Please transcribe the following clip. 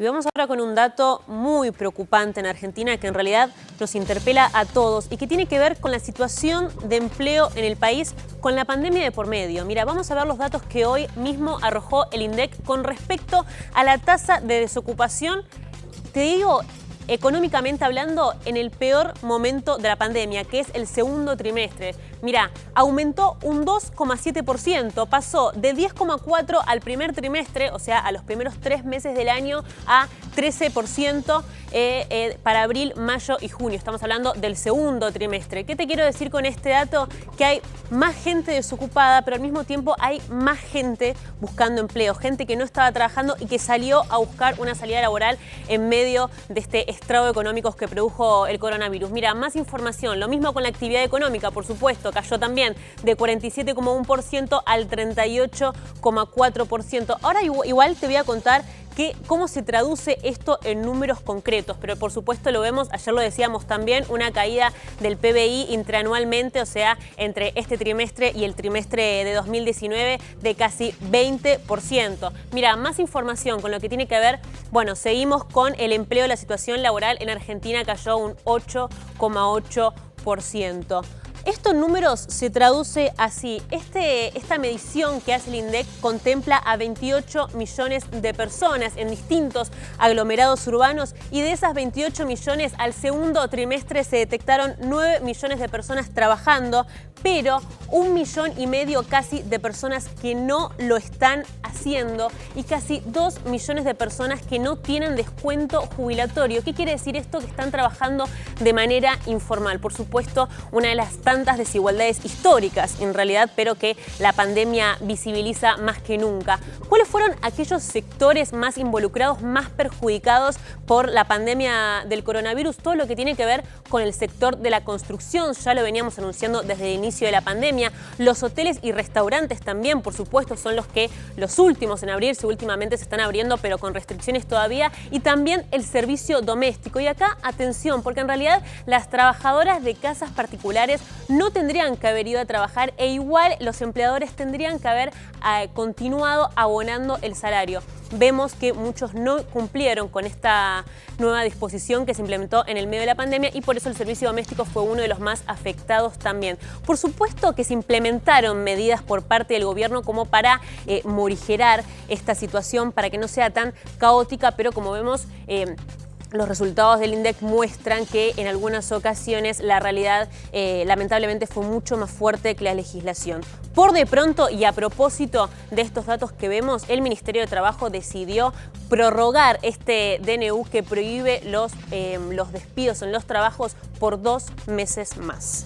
Y vamos ahora con un dato muy preocupante en Argentina que en realidad nos interpela a todos y que tiene que ver con la situación de empleo en el país con la pandemia de por medio. Mira, vamos a ver los datos que hoy mismo arrojó el INDEC con respecto a la tasa de desocupación, te digo, económicamente hablando, en el peor momento de la pandemia, que es el segundo trimestre. Mirá, aumentó un 2,7%, pasó de 10,4% al primer trimestre, o sea, a los primeros 3 meses del año, a 13% para abril, mayo y junio. Estamos hablando del segundo trimestre. ¿Qué te quiero decir con este dato? Que hay más gente desocupada, pero al mismo tiempo hay más gente buscando empleo, gente que no estaba trabajando y que salió a buscar una salida laboral en medio de este estrago económico que produjo el coronavirus. Mira, más información, lo mismo con la actividad económica, por supuesto, cayó también de 47,1% al 38,4%. Ahora igual te voy a contar cómo se traduce esto en números concretos, pero por supuesto lo vemos, ayer lo decíamos también, una caída del PBI intraanualmente, o sea, entre este trimestre y el trimestre de 2019 de casi 20%. Mira, más información con lo que tiene que ver, bueno, seguimos con el empleo, la situación laboral en Argentina cayó un 8,8%. Estos números se traduce así. Esta medición que hace el INDEC contempla a 28 millones de personas en distintos aglomerados urbanos y de esas 28 millones al segundo trimestre se detectaron 9 millones de personas trabajando, pero 1,5 millones casi de personas que no lo están haciendo y casi 2 millones de personas que no tienen descuento jubilatorio. ¿Qué quiere decir esto? Que están trabajando de manera informal. Por supuesto, una de las tantas desigualdades históricas en realidad, pero que la pandemia visibiliza más que nunca. ¿Cuáles fueron aquellos sectores más involucrados, más perjudicados por la pandemia del coronavirus? Todo lo que tiene que ver con el sector de la construcción, ya lo veníamos anunciando desde el inicio de la pandemia. Los hoteles y restaurantes también, por supuesto, son los últimos en abrirse, últimamente se están abriendo, pero con restricciones todavía. Y también el servicio doméstico. Y acá, atención, porque en realidad las trabajadoras de casas particulares no tendrían que haber ido a trabajar e igual los empleadores tendrían que haber continuado abonando el salario. Vemos que muchos no cumplieron con esta nueva disposición que se implementó en el medio de la pandemia y por eso el servicio doméstico fue uno de los más afectados también. Por supuesto que se implementaron medidas por parte del gobierno como para morigerar esta situación, para que no sea tan caótica, pero como vemos, los resultados del INDEC muestran que en algunas ocasiones la realidad lamentablemente fue mucho más fuerte que la legislación. Por de pronto y a propósito de estos datos que vemos, el Ministerio de Trabajo decidió prorrogar este DNU que prohíbe los despidos en los trabajos por 2 meses más.